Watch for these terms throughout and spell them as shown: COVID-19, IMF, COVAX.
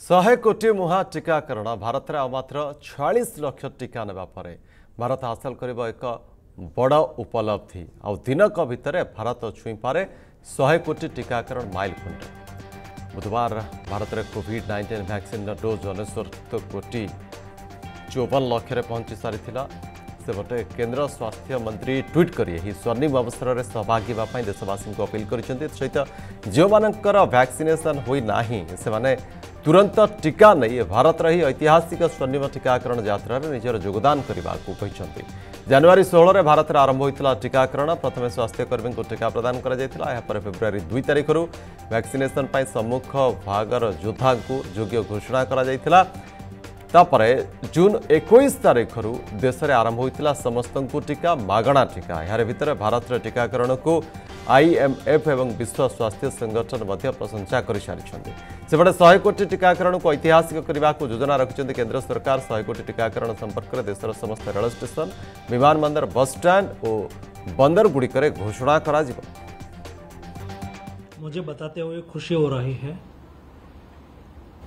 100 कोटी मुहा टीकाकरण भारत में मात्र 46 लाख टीका नेबा परे भारत हासिल करिबा एक बड़ उपलब्धि आ दिनक भितर भारत छुई पारे 100 कोटी टीकाकरण माइल खुंट। बुधवार भारत में कोविड-19 वैक्सीन डोज 49 कोटी 54 लाख पहुंची सारी सेपटे केन्द्र स्वास्थ्य मंत्री ट्वीट कर स्वर्णिम अवसर में सहभागी होगापाई देशवासी को अपील कर सहित जो वैक्सीनेशन होना से तुरंत टीका नहीं भारत ही ऐतिहासिक स्वर्णिम टीकाकरण यात्रा में निजर योगदान करने को कहते। जनवरी 16 में भारत में आरंभ होता टीकाकरण प्रथम स्वास्थ्यकर्मी को टीका प्रदान फेब्रुआरी 2 तारीख वैक्सीनेशन पर सम्मुख भागर योद्धा को योग्य घोषणा कर तापर जून 21 तारीख देश में आरंभ होता समस्त टीका मागणा टीका यार भीतर भारत टीकाकरण को IMF एवं विश्व स्वास्थ्य संगठन प्रशंसा कर सारी सेपटे 100 कोटी टीकाकरण को ऐतिहासिक करने को योजना रखिंट केन्द्र सरकार। 100 कोटी टीकाकरण संपर्क में देशर समस्त रेल स्टेशन विमान बंदर बस स्टैंड और बंदर गुड़िक घोषणा करा। मुझे बताते हुए खुशी हो रही है,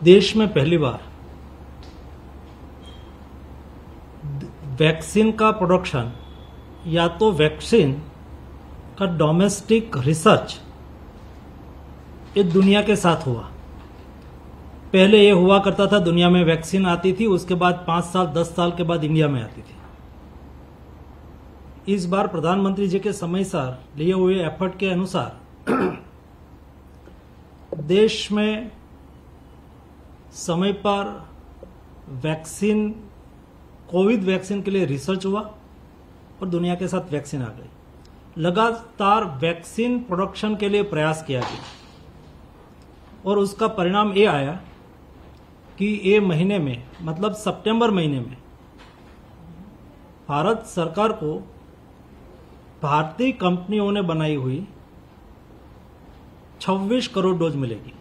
देश में पहली बार वैक्सीन का प्रोडक्शन या तो वैक्सीन का डोमेस्टिक रिसर्च ये दुनिया के साथ हुआ। पहले ये हुआ करता था दुनिया में वैक्सीन आती थी, उसके बाद 5 साल 10 साल के बाद इंडिया में आती थी। इस बार प्रधानमंत्री जी के समयसार लिए हुए एफर्ट के अनुसार देश में समय पर वैक्सीन कोविड वैक्सीन के लिए रिसर्च हुआ और दुनिया के साथ वैक्सीन आ गई। लगातार वैक्सीन प्रोडक्शन के लिए प्रयास किया गया और उसका परिणाम ये आया कि ये महीने में मतलब सितंबर महीने में भारत सरकार को भारतीय कंपनियों ने बनाई हुई 26 करोड़ डोज मिलेगी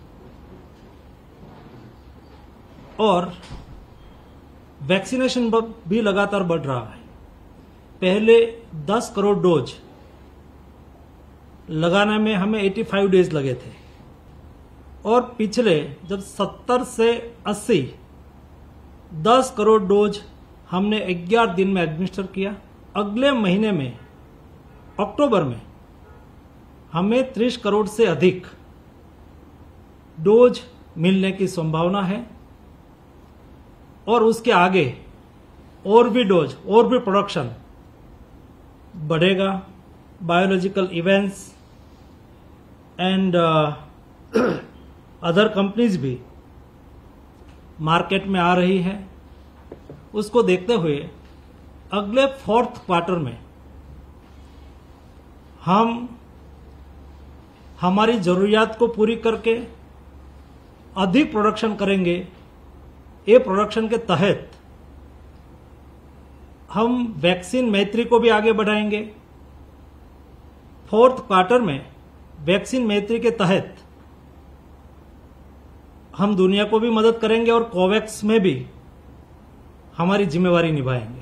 और वैक्सीनेशन भी लगातार बढ़ रहा है। पहले 10 करोड़ डोज लगाने में हमें 85 डेज लगे थे और पिछले जब 70 से 80 10 करोड़ डोज हमने 11 दिन में एडमिनिस्टर किया। अगले महीने में अक्टूबर में हमें 30 करोड़ से अधिक डोज मिलने की संभावना है और उसके आगे और भी डोज और भी प्रोडक्शन बढ़ेगा। Biological events and other companies भी मार्केट में आ रही है, उसको देखते हुए अगले 4th क्वार्टर में हम हमारी जरूरियात को पूरी करके अधिक प्रोडक्शन करेंगे। ये प्रोडक्शन के तहत हम वैक्सीन मैत्री को भी आगे बढ़ाएंगे। 4th क्वार्टर में वैक्सीन मैत्री के तहत हम दुनिया को भी मदद करेंगे और कोवैक्स में भी हमारी जिम्मेवारी निभाएंगे।